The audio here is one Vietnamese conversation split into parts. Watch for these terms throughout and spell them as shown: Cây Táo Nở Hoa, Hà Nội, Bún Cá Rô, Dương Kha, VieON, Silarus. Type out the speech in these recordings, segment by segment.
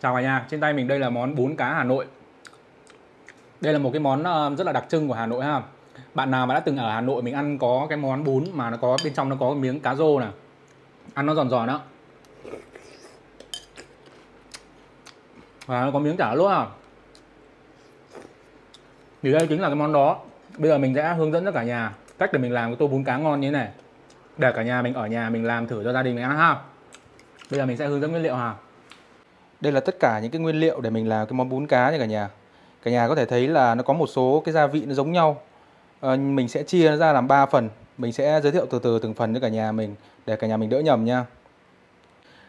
Chào cả nhà, trên tay mình đây là món bún cá Hà Nội. Đây là một cái món rất là đặc trưng của Hà Nội ha. Bạn nào mà đã từng ở Hà Nội mình ăn có cái món bún mà nó có bên trong nó có miếng cá rô nè. Ăn nó giòn giòn đó. Và nó có miếng chả lốt à. Thì đây chính là cái món đó. Bây giờ mình sẽ hướng dẫn cho cả nhà cách để mình làm cái tô bún cá ngon như thế này. Để cả nhà mình ở nhà mình làm thử cho gia đình mình ăn ha. Bây giờ mình sẽ hướng dẫn nguyên liệu ha. Đây là tất cả những cái nguyên liệu để mình làm cái món bún cá nha cả nhà. Cả nhà có thể thấy là nó có một số cái gia vị nó giống nhau. Mình sẽ chia nó ra làm 3 phần. Mình sẽ giới thiệu từ từ từng phần cho cả nhà mình để cả nhà mình đỡ nhầm nha.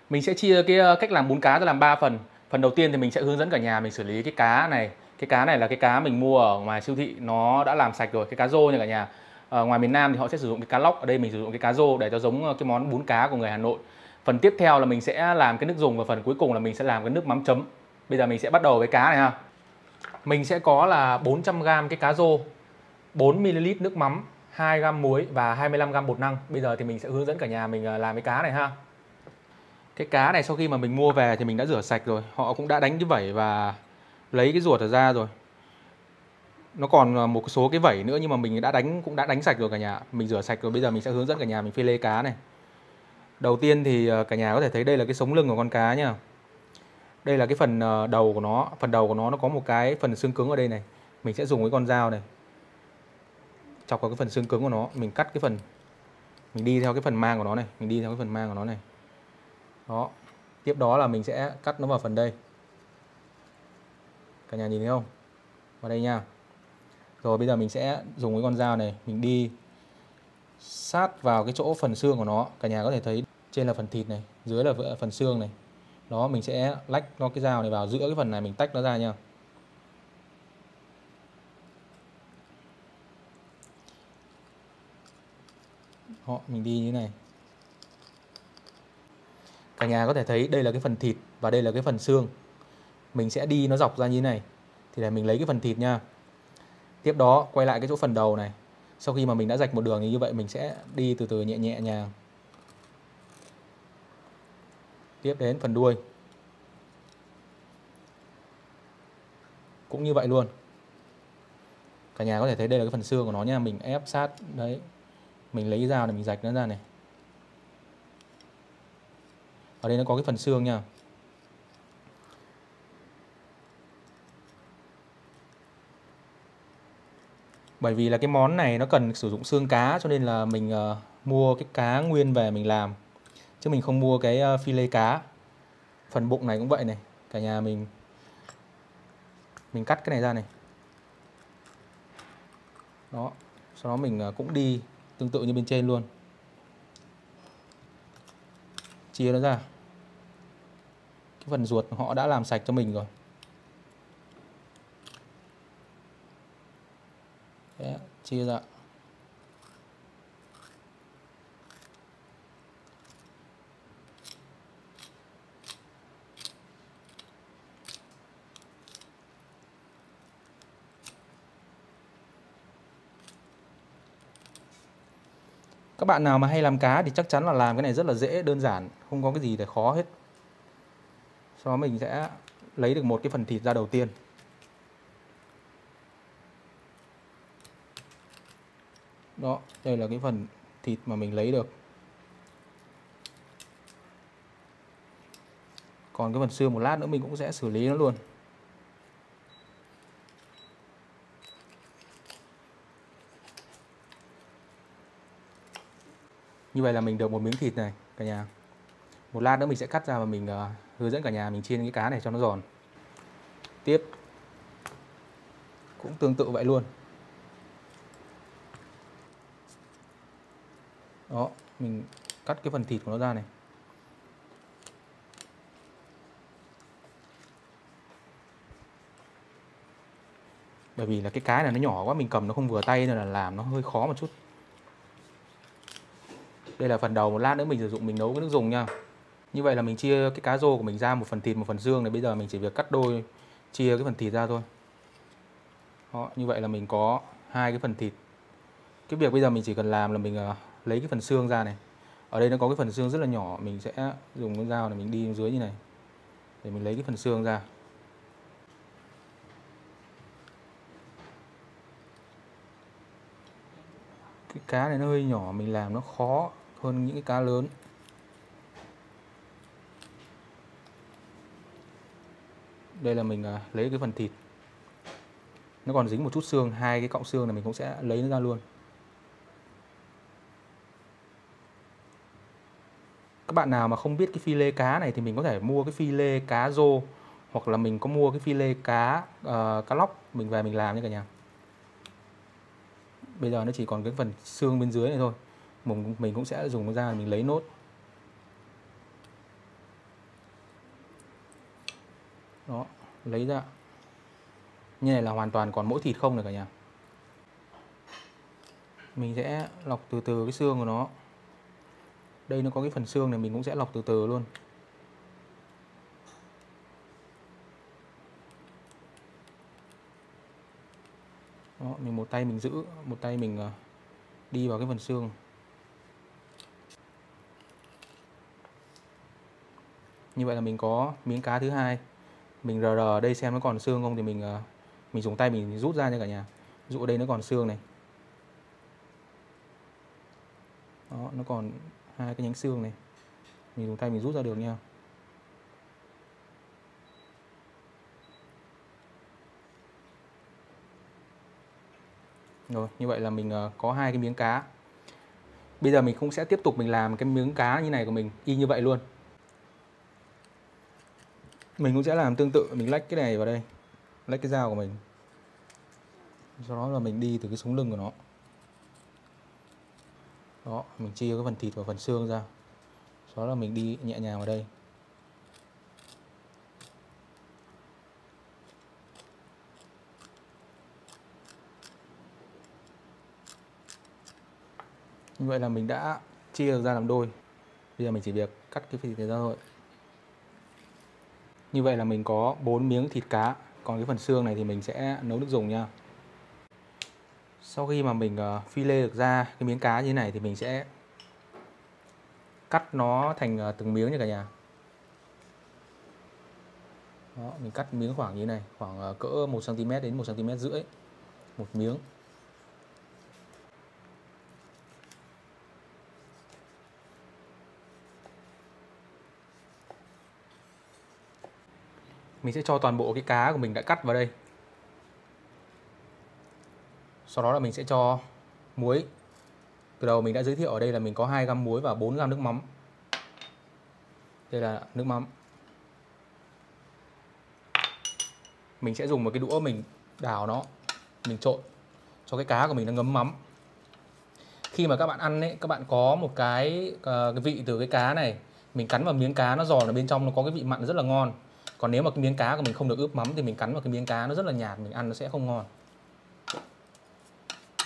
Mình sẽ chia cái cách làm bún cá ra làm 3 phần. Phần đầu tiên thì mình sẽ hướng dẫn cả nhà mình xử lý cái cá này. Cái cá này là cái cá mình mua ở ngoài siêu thị, nó đã làm sạch rồi, cái cá rô nha cả nhà. Ở ngoài miền Nam thì họ sẽ sử dụng cái cá lóc, ở đây mình sử dụng cái cá rô để cho giống cái món bún cá của người Hà Nội. Phần tiếp theo là mình sẽ làm cái nước dùng và phần cuối cùng là mình sẽ làm cái nước mắm chấm. Bây giờ mình sẽ bắt đầu với cá này ha. Mình sẽ có là 400g cái cá rô, 4ml nước mắm, 2g muối và 25g bột năng. Bây giờ thì mình sẽ hướng dẫn cả nhà mình làm cái cá này ha. Cái cá này sau khi mà mình mua về thì mình đã rửa sạch rồi. Họ cũng đã đánh cái vẩy và lấy cái ruột ra rồi. Nó còn một số cái vẩy nữa nhưng mà mình cũng đã đánh sạch rồi cả nhà. Mình rửa sạch rồi, bây giờ mình sẽ hướng dẫn cả nhà mình phi lê cá này. Đầu tiên thì cả nhà có thể thấy đây là cái sống lưng của con cá nha. Đây là cái phần đầu của nó. Phần đầu của nó có một cái phần xương cứng ở đây này. Mình sẽ dùng cái con dao này chọc vào cái phần xương cứng của nó. Mình cắt cái phần, mình đi theo cái phần mang của nó này. Đó. Tiếp đó là mình sẽ cắt nó vào phần đây. Cả nhà nhìn thấy không? Vào đây nha. Rồi bây giờ mình sẽ dùng cái con dao này, mình đi sát vào cái chỗ phần xương của nó. Cả nhà có thể thấy trên là phần thịt này, dưới là phần xương này. Đó, mình sẽ lách nó cái dao này vào giữa cái phần này, mình tách nó ra nha. Đó, mình đi như thế này. Cả nhà có thể thấy đây là cái phần thịt và đây là cái phần xương. Mình sẽ đi nó dọc ra như thế này. Thì là mình lấy cái phần thịt nha. Tiếp đó quay lại cái chỗ phần đầu này. Sau khi mà mình đã rạch một đường như vậy, mình sẽ đi từ từ nhẹ nhẹ nhàng. Tiếp đến phần đuôi. Cũng như vậy luôn. Cả nhà có thể thấy đây là cái phần xương của nó nha. Mình ép sát đấy. Mình lấy cái dao để mình rạch nó ra này. Ở đây nó có cái phần xương nha. Bởi vì là cái món này nó cần sử dụng xương cá cho nên là mình mua cái cá nguyên về mình làm. Chứ mình không mua cái phi lê cá. Phần bụng này cũng vậy này. Cả nhà mình cắt cái này ra này. Đó. Sau đó mình cũng đi tương tự như bên trên luôn. Chia nó ra. Cái phần ruột họ đã làm sạch cho mình rồi. Đấy, chia ra. Các bạn nào mà hay làm cá thì chắc chắn là làm cái này rất là dễ, đơn giản, không có cái gì để khó hết. Sau đó mình sẽ lấy được một cái phần thịt ra đầu tiên. Đó, đây là cái phần thịt mà mình lấy được. Còn cái phần xương một lát nữa mình cũng sẽ xử lý nó luôn. Như vậy là mình được một miếng thịt này cả nhà. Một lát nữa mình sẽ cắt ra và mình hướng dẫn cả nhà mình chiên cái cá này cho nó giòn. Tiếp cũng tương tự vậy luôn. Đó, mình cắt cái phần thịt của nó ra này. Bởi vì là cái cá này nó nhỏ quá, mình cầm nó không vừa tay nên là làm nó hơi khó một chút. Đây là phần đầu, một lát nữa mình sử dụng mình nấu cái nước dùng nha. Như vậy là mình chia cái cá rô của mình ra một phần thịt một phần xương này. Bây giờ mình chỉ việc cắt đôi chia cái phần thịt ra thôi. Đó, như vậy là mình có hai cái phần thịt. Cái việc bây giờ mình chỉ cần làm là mình lấy cái phần xương ra này. Ở đây nó có cái phần xương rất là nhỏ, mình sẽ dùng con dao để mình đi dưới như này để mình lấy cái phần xương ra. Cái cá này nó hơi nhỏ, mình làm nó khó hơn những cái cá lớn. Đây là mình lấy cái phần thịt, nó còn dính một chút xương, hai cái cọng xương này mình cũng sẽ lấy nó ra luôn. Các bạn nào mà không biết cái phi lê cá này thì mình có thể mua cái phi lê cá rô, hoặc là mình có mua cái phi lê cá cá lóc, mình về mình làm nha cả nhà. Bây giờ nó chỉ còn cái phần xương bên dưới này thôi, mình cũng sẽ dùng nó ra mình lấy nốt. Đó, lấy ra. Như này là hoàn toàn còn mỗi thịt không này cả nhà. Mình sẽ lọc từ từ cái xương của nó. Đây nó có cái phần xương này mình cũng sẽ lọc từ từ luôn. Đó, mình một tay mình giữ, một tay mình đi vào cái phần xương. Như vậy là mình có miếng cá thứ hai. Mình rờ rờ đây xem nó còn xương không thì mình dùng tay mình rút ra nha cả nhà. Ví dụ ở đây nó còn xương này. Đó, nó còn hai cái nhánh xương này. Mình dùng tay mình rút ra được nha. Rồi, như vậy là mình có hai cái miếng cá. Bây giờ mình cũng sẽ tiếp tục mình làm cái miếng cá như này của mình y như vậy luôn. Mình cũng sẽ làm tương tự, mình lách cái này vào đây, lách cái dao của mình. Sau đó là mình đi từ cái sống lưng của nó. Đó, mình chia cái phần thịt và phần xương ra. Sau đó là mình đi nhẹ nhàng vào đây. Như vậy là mình đã chia được ra làm đôi. Bây giờ mình chỉ việc cắt cái thịt này ra thôi. Như vậy là mình có 4 miếng thịt cá. Còn cái phần xương này thì mình sẽ nấu nước dùng nha. Sau khi mà mình phi lê được ra cái miếng cá như thế này thì mình sẽ cắt nó thành từng miếng nha cả nhà. Đó, mình cắt miếng khoảng như thế này, khoảng cỡ 1cm đến 1cm rưỡi một miếng. Mình sẽ cho toàn bộ cái cá của mình đã cắt vào đây. Sau đó là mình sẽ cho muối. Từ đầu mình đã giới thiệu ở đây là mình có 2 gam muối và 4 gam nước mắm. Đây là nước mắm. Mình sẽ dùng một cái đũa mình đảo nó, mình trộn cho cái cá của mình nó ngấm mắm. Khi mà các bạn ăn ấy, các bạn có một cái vị từ cái cá này. Mình cắn vào miếng cá nó giòn ở bên trong, nó có cái vị mặn rất là ngon. Còn nếu mà cái miếng cá của mình không được ướp mắm thì mình cắn vào cái miếng cá nó rất là nhạt, mình ăn nó sẽ không ngon.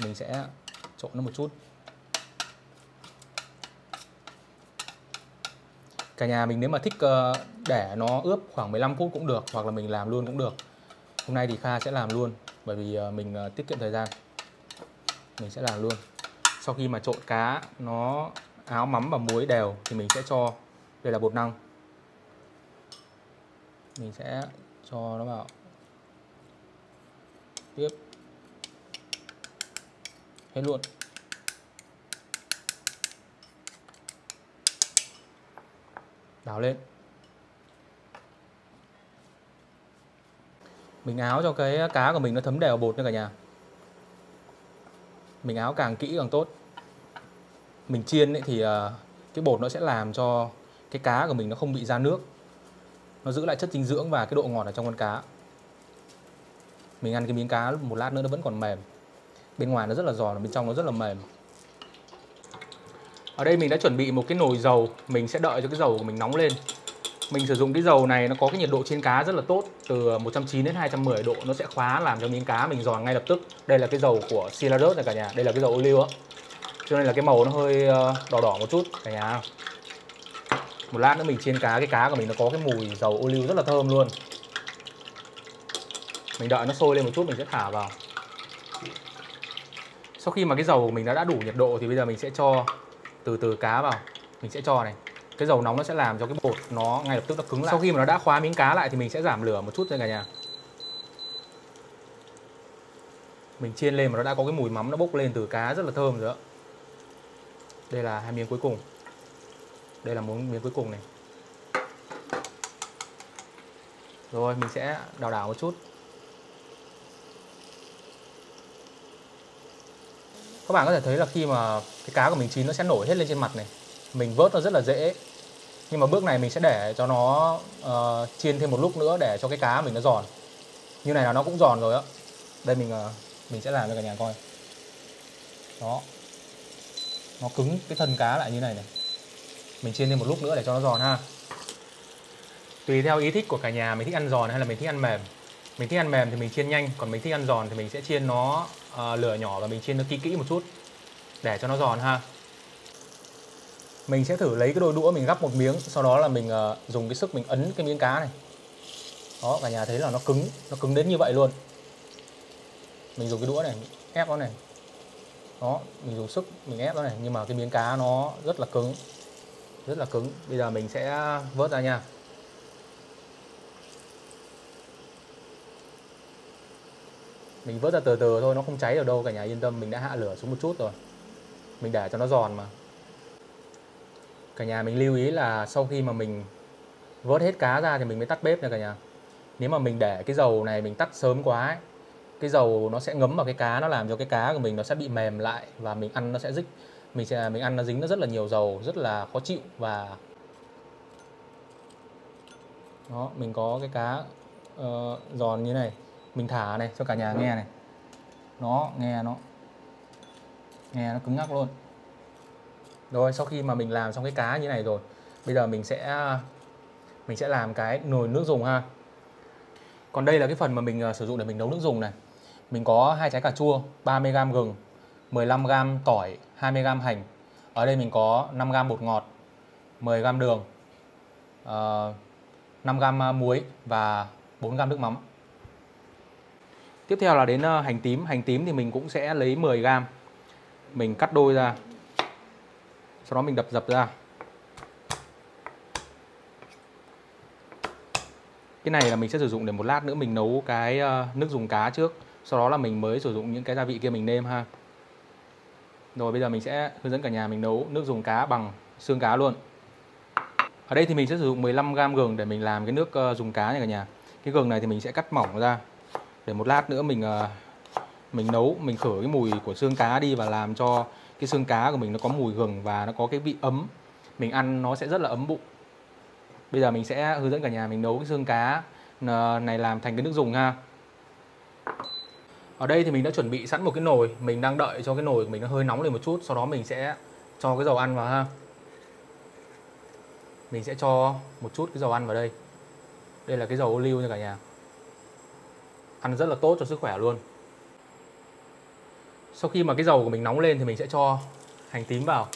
Mình sẽ trộn nó một chút. Cả nhà mình nếu mà thích để nó ướp khoảng 15 phút cũng được, hoặc là mình làm luôn cũng được. Hôm nay thì Kha sẽ làm luôn, bởi vì mình tiết kiệm thời gian. Mình sẽ làm luôn. Sau khi mà trộn cá nó áo mắm và muối đều thì mình sẽ cho, đây là bột năng. Mình sẽ cho nó vào tiếp hết luôn. Đảo lên. Mình áo cho cái cá của mình nó thấm đều bột nha cả nhà. Mình áo càng kỹ càng tốt. Mình chiên ấy thì cái bột nó sẽ làm cho cái cá của mình nó không bị ra nước. Nó giữ lại chất dinh dưỡng và cái độ ngọt ở trong con cá. Mình ăn cái miếng cá một lát nữa nó vẫn còn mềm. Bên ngoài nó rất là giòn, bên trong nó rất là mềm. Ở đây mình đã chuẩn bị một cái nồi dầu. Mình sẽ đợi cho cái dầu của mình nóng lên. Mình sử dụng cái dầu này, nó có cái nhiệt độ trên cá rất là tốt. Từ 190 đến 210 độ nó sẽ khóa làm cho miếng cá mình giòn ngay lập tức. Đây là cái dầu của Silarus này cả nhà. Đây là cái dầu ô liu á. Cho nên là cái màu nó hơi đỏ đỏ một chút cả nhà. Một lát nữa mình chiên cá, cái cá của mình nó có cái mùi dầu ô liu rất là thơm luôn. Mình đợi nó sôi lên một chút mình sẽ thả vào. Sau khi mà cái dầu của mình đã đủ nhiệt độ thì bây giờ mình sẽ cho từ từ cá vào. mình sẽ cho này. Cái dầu nóng nó sẽ làm cho cái bột nó ngay lập tức nó cứng lại. Sau khi mà nó đã khóa miếng cá lại thì mình sẽ giảm lửa một chút thôi cả nhà. Mình chiên lên mà nó đã có cái mùi mắm nó bốc lên từ cá rất là thơm rồi đó. Đây là hai miếng cuối cùng. Đây là miếng cuối cùng này. Rồi mình sẽ đảo đảo một chút. Các bạn có thể thấy là khi mà cái cá của mình chín nó sẽ nổi hết lên trên mặt này. Mình vớt nó rất là dễ. Nhưng mà bước này mình sẽ để cho nó chiên thêm một lúc nữa để cho cái cá mình nó giòn. Như này là nó cũng giòn rồi á. Đây mình sẽ làm cho cả nhà coi. Đó. Nó cứng cái thân cá lại như này này. Mình chiên thêm một lúc nữa để cho nó giòn ha. Tùy theo ý thích của cả nhà, mình thích ăn giòn hay là mình thích ăn mềm. Mình thích ăn mềm thì mình chiên nhanh, còn mình thích ăn giòn thì mình sẽ chiên nó lửa nhỏ và mình chiên nó kỹ một chút để cho nó giòn ha. Mình sẽ thử lấy cái đôi đũa mình gắp một miếng, sau đó là mình dùng cái sức mình ấn cái miếng cá này. Đó, cả nhà thấy là nó cứng đến như vậy luôn. Mình dùng cái đũa này, ép nó này. Đó, mình dùng sức mình ép nó này, nhưng mà cái miếng cá nó rất là cứng. Rất là cứng. Bây giờ mình sẽ vớt ra nha. Mình vớt ra từ từ thôi, nó không cháy ở đâu cả nhà yên tâm, mình đã hạ lửa xuống một chút rồi. Mình để cho nó giòn mà. Cả nhà mình lưu ý là sau khi mà mình vớt hết cá ra thì mình mới tắt bếp nha cả nhà. Nếu mà mình để cái dầu này mình tắt sớm quá ấy, cái dầu nó sẽ ngấm vào cái cá, nó làm cho cái cá của mình nó sẽ bị mềm lại và mình ăn nó sẽ dính. Mình ăn nó dính nó rất là nhiều dầu, rất là khó chịu và đó, mình có cái cá giòn như này. Mình thả này cho cả nhà nghe này. Nó nghe nó cứng ngắc luôn. Rồi sau khi mà mình làm xong cái cá như này rồi, bây giờ mình sẽ làm cái nồi nước dùng ha. Còn đây là cái phần mà mình sử dụng để mình nấu nước dùng này. Mình có 2 trái cà chua, 30g gừng, 15g tỏi, 20g hành. Ở đây mình có 5g bột ngọt, 10g đường, 5g muối và 4g nước mắm. Tiếp theo là đến hành tím. Hành tím thì mình cũng sẽ lấy 10g. Mình cắt đôi ra. Sau đó mình đập dập ra. Cái này là mình sẽ sử dụng để một lát nữa mình nấu cái nước dùng cá trước. Sau đó là mình mới sử dụng những cái gia vị kia mình nêm ha. Rồi bây giờ mình sẽ hướng dẫn cả nhà mình nấu nước dùng cá bằng xương cá luôn. Ở đây thì mình sẽ sử dụng 15g gừng để mình làm cái nước dùng cá nha cả nhà. Cái gừng này thì mình sẽ cắt mỏng ra. Để một lát nữa mình nấu, mình khử cái mùi của xương cá đi và làm cho cái xương cá của mình nó có mùi gừng và nó có cái vị ấm. Mình ăn nó sẽ rất là ấm bụng. Bây giờ mình sẽ hướng dẫn cả nhà mình nấu cái xương cá này làm thành cái nước dùng ha. Ở đây thì mình đã chuẩn bị sẵn một cái nồi. Mình đang đợi cho cái nồi của mình nó hơi nóng lên một chút. Sau đó mình sẽ cho cái dầu ăn vào ha. Mình sẽ cho một chút cái dầu ăn vào đây. Đây là cái dầu ô liu nha cả nhà. Ăn rất là tốt cho sức khỏe luôn. Sau khi mà cái dầu của mình nóng lên thì mình sẽ cho hành tím vào.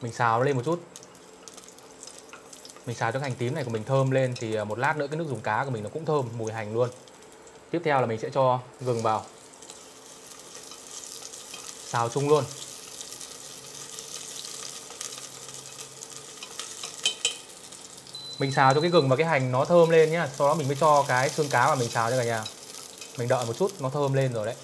Mình xào nó lên một chút. Mình xào cho cái hành tím này của mình thơm lên thì một lát nữa cái nước dùng cá của mình nó cũng thơm mùi hành luôn. Tiếp theo là mình sẽ cho gừng vào. Xào chung luôn. Mình xào cho cái gừng và cái hành nó thơm lên nhá. Sau đó mình mới cho cái xương cá mà mình xào cho cả nhà. Mình đợi một chút nó thơm lên rồi đấy.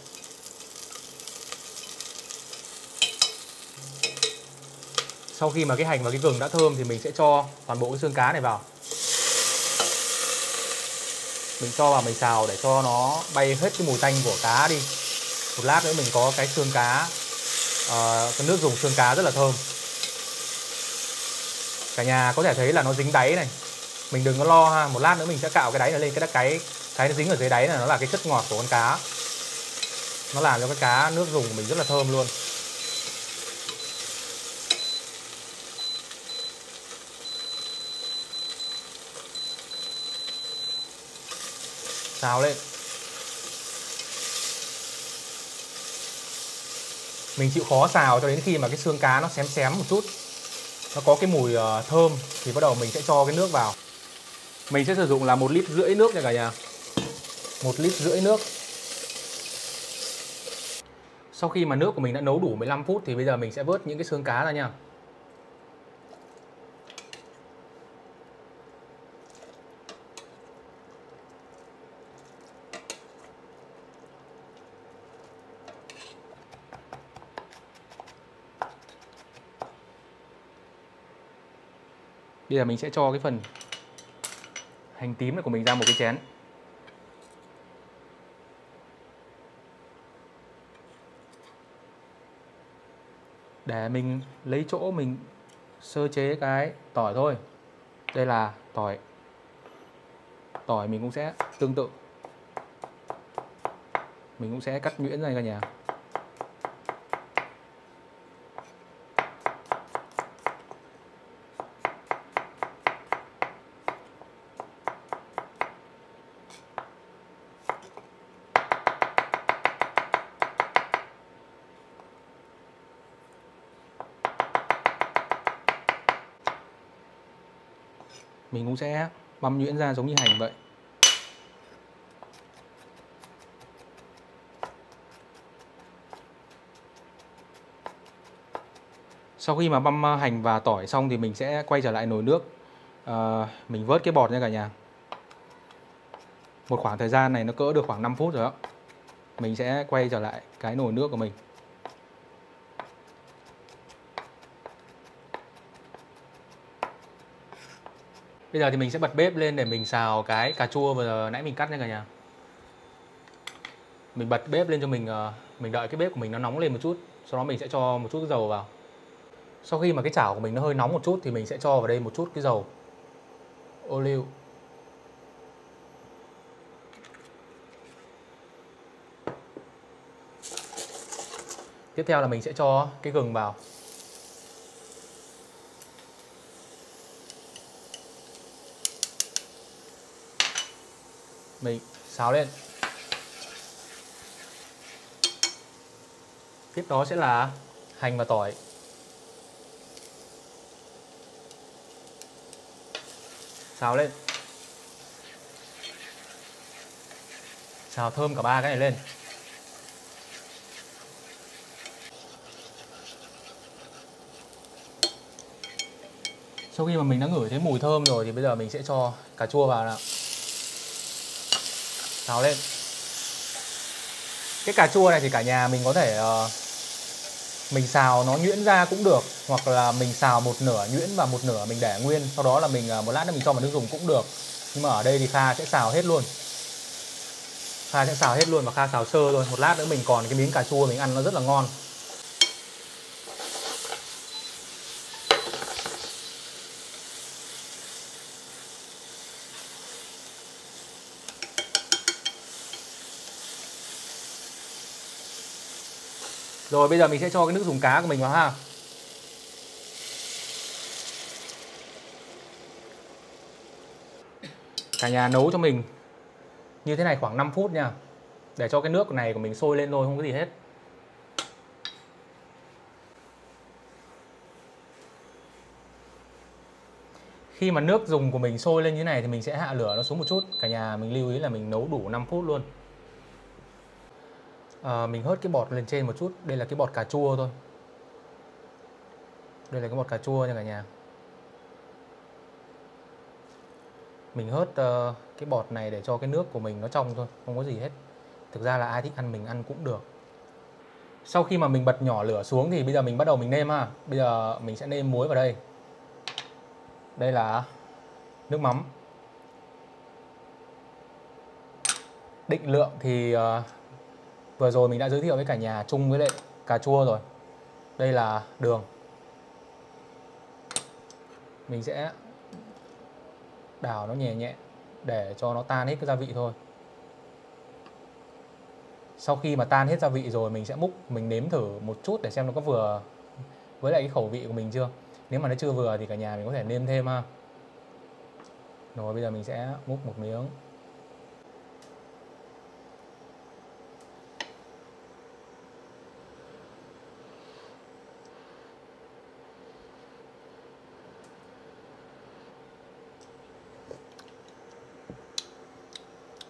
Sau khi mà cái hành và cái gừng đã thơm thì mình sẽ cho toàn bộ cái xương cá này vào. Mình cho vào mình xào để cho nó bay hết cái mùi tanh của cá đi. Một lát nữa mình có cái xương cá, cái nước dùng xương cá rất là thơm. Cả nhà có thể thấy là nó dính đáy này. Mình đừng có lo ha, một lát nữa mình sẽ cạo cái đáy này lên. Cái nó dính ở dưới đáy này nó là cái chất ngọt của con cá. Nó làm cho cái cá nước dùng của mình rất là thơm luôn. Xào lên. Mình chịu khó xào cho đến khi mà cái xương cá nó xém một chút, nó có cái mùi thơm thì bắt đầu mình sẽ cho cái nước vào. Mình sẽ sử dụng là 1,5 lít nước nha cả nhà. 1,5 lít nước. Sau khi mà nước của mình đã nấu đủ 15 phút thì bây giờ mình sẽ vớt những cái xương cá ra nha. Bây giờ mình sẽ cho cái phần hành tím này của mình ra một cái chén. Để mình lấy chỗ mình sơ chế cái tỏi thôi. Đây là tỏi. Tỏi mình cũng sẽ tương tự. Mình cũng sẽ cắt nhuyễn ra cả nhà. Mình cũng sẽ băm nhuyễn ra giống như hành vậy. Sau khi mà băm hành và tỏi xong thì mình sẽ quay trở lại nồi nước. Mình vớt cái bọt nha cả nhà. Một khoảng thời gian này nó cỡ được khoảng 5 phút rồi đó. Mình sẽ quay trở lại cái nồi nước của mình. Bây giờ thì mình sẽ bật bếp lên để mình xào cái cà chua vừa nãy mình cắt nha cả nhà. Mình bật bếp lên cho mình đợi cái bếp của mình nó nóng lên một chút. Sau đó mình sẽ cho một chút dầu vào. Sau khi mà cái chảo của mình nó hơi nóng một chút thì mình sẽ cho vào đây một chút cái dầu ô liu. Tiếp theo là mình sẽ cho cái gừng vào. Mình xào lên. Tiếp đó sẽ là hành và tỏi. Xào lên. Xào thơm cả ba cái này lên. Sau khi mà mình đã ngửi thấy mùi thơm rồi thì bây giờ mình sẽ cho cà chua vào nào. Xào lên. Cái cà chua này thì cả nhà mình có thể mình xào nó nhuyễn ra cũng được, hoặc là mình xào một nửa nhuyễn và một nửa mình để nguyên, sau đó là mình một lát nữa mình cho vào nước dùng cũng được. Nhưng mà ở đây thì Kha sẽ xào hết luôn. Kha sẽ xào hết luôn và Kha xào sơ thôi. Một lát nữa mình còn cái miếng cà chua mình ăn nó rất là ngon. Rồi bây giờ mình sẽ cho cái nước dùng cá của mình vào ha. Cả nhà nấu cho mình như thế này khoảng 5 phút nha. Để cho cái nước này của mình sôi lên thôi, không có gì hết. Khi mà nước dùng của mình sôi lên như thế này thì mình sẽ hạ lửa nó xuống một chút. Cả nhà mình lưu ý là mình nấu đủ 5 phút luôn. Mình hớt cái bọt lên trên một chút. Đây là cái bọt cà chua thôi. Đây là cái bọt cà chua nha cả nhà. Mình hớt cái bọt này để cho cái nước của mình nó trong thôi, không có gì hết. Thực ra là ai thích ăn mình ăn cũng được. Sau khi mà mình bật nhỏ lửa xuống thì bây giờ mình bắt đầu mình nêm ha. Bây giờ mình sẽ nêm muối vào đây. Đây là nước mắm. Định lượng thì vừa rồi mình đã giới thiệu với cả nhà chung với lại cà chua rồi. Đây là đường. Mình sẽ đảo nó nhẹ nhẹ để cho nó tan hết cái gia vị thôi. Sau khi mà tan hết gia vị rồi mình sẽ múc, mình nếm thử một chút để xem nó có vừa với lại cái khẩu vị của mình chưa. Nếu mà nó chưa vừa thì cả nhà mình có thể nêm thêm ha. Rồi bây giờ mình sẽ múc một miếng.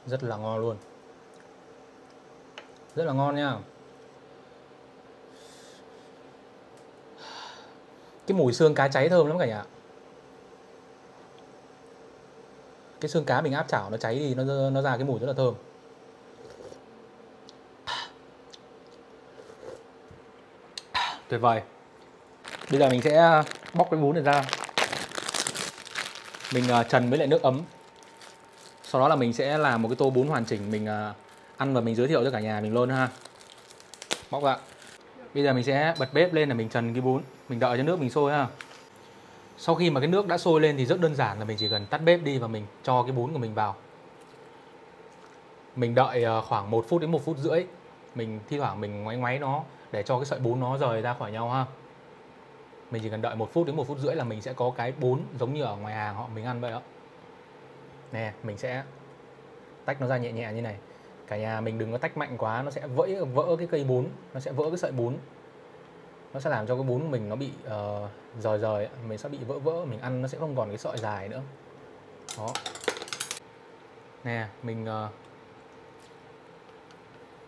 Rất là ngon luôn. Rất là ngon nha. Cái mùi xương cá cháy thơm lắm cả nhà. Cái xương cá mình áp chảo nó cháy thì nó ra cái mùi rất là thơm. Tuyệt vời. Bây giờ mình sẽ bóc cái bún này ra. Mình trần với lại nước ấm. Sau đó là mình sẽ làm một cái tô bún hoàn chỉnh. Mình ăn và mình giới thiệu cho cả nhà mình luôn ha. Bóc ạ. Bây giờ mình sẽ bật bếp lên là mình trần cái bún. Mình đợi cho nước mình sôi ha. Sau khi mà cái nước đã sôi lên thì rất đơn giản là mình chỉ cần tắt bếp đi và mình cho cái bún của mình vào. Mình đợi khoảng 1 phút đến 1 phút rưỡi. Mình thi thoảng mình ngoáy ngoáy nó để cho cái sợi bún nó rời ra khỏi nhau ha. Mình chỉ cần đợi 1 phút đến 1 phút rưỡi là mình sẽ có cái bún giống như ở ngoài hàng họ mình ăn vậy đó. Nè, mình sẽ tách nó ra nhẹ nhẹ như này. Cả nhà mình đừng có tách mạnh quá, nó sẽ vỡ cái cây bún, nó sẽ vỡ cái sợi bún. Nó sẽ làm cho cái bún của mình nó bị rời, mình sẽ bị vỡ, mình ăn nó sẽ không còn cái sợi dài nữa. Đó. Nè, mình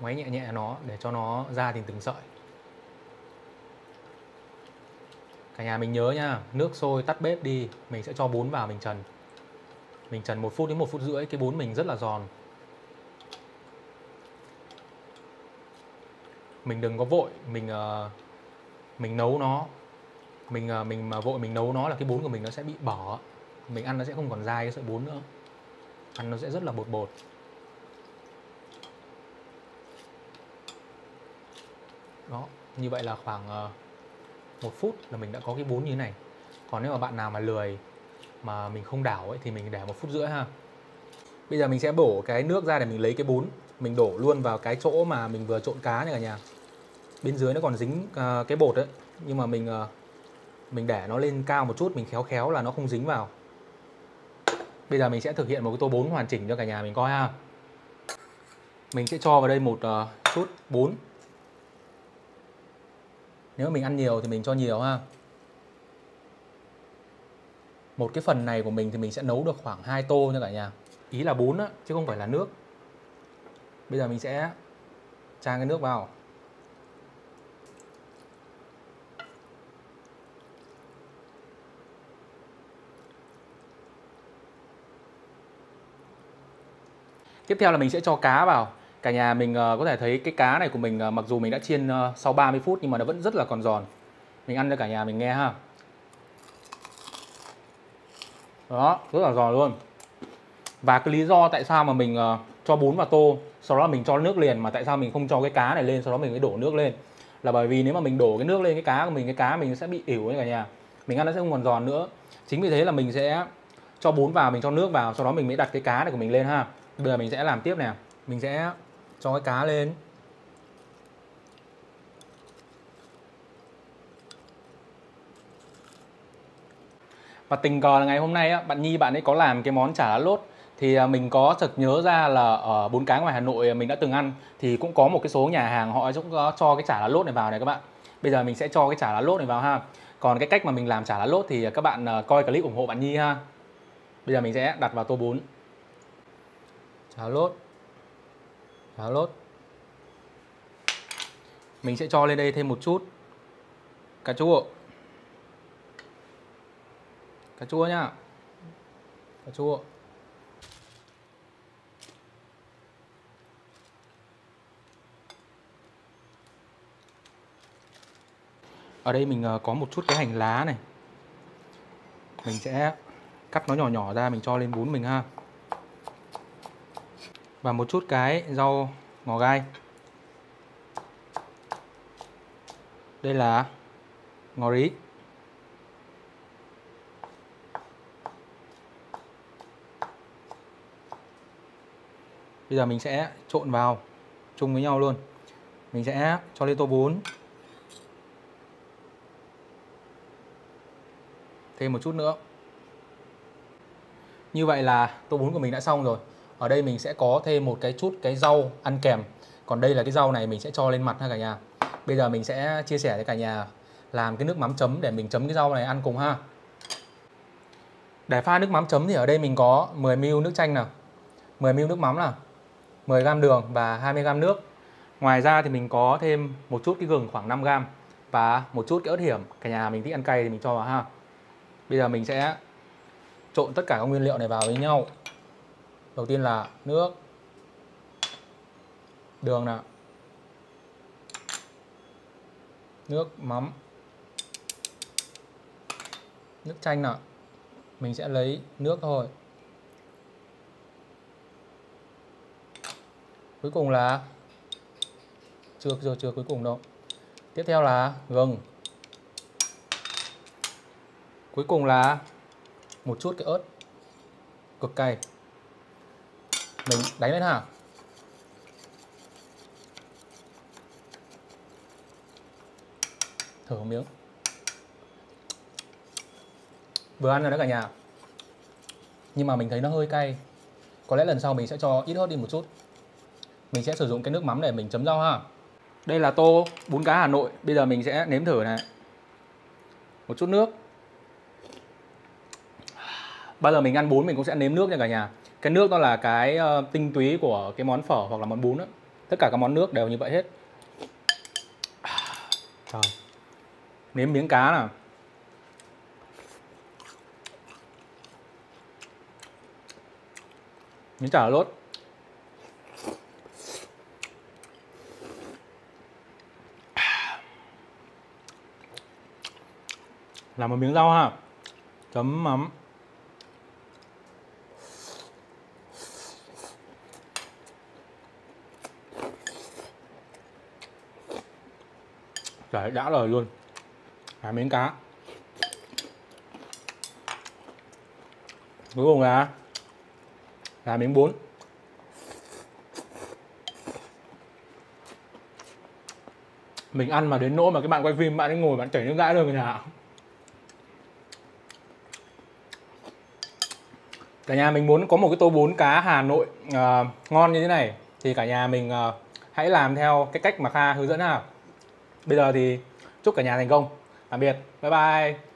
ngoáy nhẹ nhẹ nó để cho nó ra từng sợi. Cả nhà mình nhớ nha, nước sôi tắt bếp đi, mình sẽ cho bún vào mình trần. Mình trần 1 phút đến 1 phút rưỡi, cái bún mình rất là giòn. Mình đừng có vội, mình nấu nó. Mình mà vội mình nấu nó là cái bún của mình nó sẽ bị bỏ. Mình ăn nó sẽ không còn dai cái sợi bún nữa. Ăn nó sẽ rất là bột. Đó, như vậy là khoảng 1 phút là mình đã có cái bún như thế này. Còn nếu mà bạn nào mà lười mà mình không đảo ấy, thì mình để 1 phút rưỡi ha. Bây giờ mình sẽ bổ cái nước ra để mình lấy cái bún. Mình đổ luôn vào cái chỗ mà mình vừa trộn cá nha cả nhà. Bên dưới nó còn dính cái bột ấy. Nhưng mà mình để nó lên cao một chút. Mình khéo là nó không dính vào. Bây giờ mình sẽ thực hiện một cái tô bún hoàn chỉnh cho cả nhà mình coi ha. Mình sẽ cho vào đây một chút bún. Nếu mình ăn nhiều thì mình cho nhiều ha. Một cái phần này của mình thì mình sẽ nấu được khoảng 2 tô nha cả nhà. Ý là bún á, chứ không phải là nước. Bây giờ mình sẽ chan cái nước vào. Tiếp theo là mình sẽ cho cá vào. Cả nhà mình có thể thấy cái cá này của mình mặc dù mình đã chiên sau 30 phút nhưng mà nó vẫn rất là còn giòn. Mình ăn cho cả nhà mình nghe ha. Đó, rất là giòn luôn. Và cái lý do tại sao mà mình cho bún vào tô, sau đó mình cho nước liền, mà tại sao mình không cho cái cá này lên, sau đó mình mới đổ nước lên, là bởi vì nếu mà mình đổ cái nước lên cái cá của mình, cái cá mình sẽ bị ỉu nha cả nhà. Mình ăn nó sẽ không còn giòn nữa. Chính vì thế là mình sẽ cho bún vào, mình cho nước vào, sau đó mình mới đặt cái cá này của mình lên ha. Bây giờ mình sẽ làm tiếp nè. Mình sẽ cho cái cá lên. Và tình cờ là ngày hôm nay á, bạn Nhi bạn ấy có làm cái món chả lá lốt. Thì mình có chợt nhớ ra là ở bún cá ngoài Hà Nội mình đã từng ăn. Thì cũng có một cái số nhà hàng họ cũng có cho cái chả lá lốt này vào này các bạn. Bây giờ mình sẽ cho cái chả lá lốt này vào ha. Còn cái cách mà mình làm chả lá lốt thì các bạn coi clip ủng hộ bạn Nhi ha. Bây giờ mình sẽ đặt vào tô bún. Chả lá lốt. Chả lá lốt. Mình sẽ cho lên đây thêm một chút cà chua. Cà chua nhá. Cà chua. Ở đây mình có một chút cái hành lá này. Mình sẽ cắt nó nhỏ nhỏ ra, mình cho lên bún mình ha. Và một chút cái rau ngò gai. Đây là ngò rí. Bây giờ mình sẽ trộn vào chung với nhau luôn. Mình sẽ cho lên tô bún. Thêm một chút nữa. Như vậy là tô bún của mình đã xong rồi. Ở đây mình sẽ có thêm một cái chút cái rau ăn kèm. Còn đây là cái rau này mình sẽ cho lên mặt ha cả nhà. Bây giờ mình sẽ chia sẻ với cả nhà làm cái nước mắm chấm để mình chấm cái rau này ăn cùng ha. Để pha nước mắm chấm thì ở đây mình có 10 ml nước chanh nào, 10 ml nước mắm nào, 10g đường và 20g nước. Ngoài ra thì mình có thêm một chút cái gừng khoảng 5g và một chút cái ớt hiểm. Cả nhà mình thích ăn cay thì mình cho vào ha. Bây giờ mình sẽ trộn tất cả các nguyên liệu này vào với nhau. Đầu tiên là nước, đường nào, nước mắm, nước chanh nào, Mình sẽ lấy nước thôi. Cuối cùng là chưa cuối cùng đâu. Tiếp theo là gừng. Cuối cùng là một chút cái ớt cực cay. Mình đánh lên hả? Thử một miếng. Vừa ăn rồi đó cả nhà. Nhưng mà mình thấy nó hơi cay. Có lẽ lần sau mình sẽ cho ít ớt đi một chút. Mình sẽ sử dụng cái nước mắm để mình chấm rau ha. Đây là tô bún cá Hà Nội. Bây giờ mình sẽ nếm thử này. Một chút nước. Bao giờ mình ăn bún mình cũng sẽ nếm nước nha cả nhà. Cái nước đó là cái tinh túy của cái món phở hoặc là món bún đó. Tất cả các món nước đều như vậy hết. Trời. Nếm miếng cá nào. Miếng chả lốt. Làm một miếng rau ha. Chấm mắm. Trời, đã lời luôn. Và miếng cá. Cuối cùng là miếng bún. Mình ăn mà đến nỗi mà các bạn quay phim bạn ấy ngồi bạn chảy nước dãi luôn cả nhà. Cả nhà mình muốn có một cái tô bún cá Hà Nội ngon như thế này thì cả nhà mình hãy làm theo cái cách mà Kha hướng dẫn nào. Bây giờ thì chúc cả nhà thành công. Tạm biệt. Bye bye.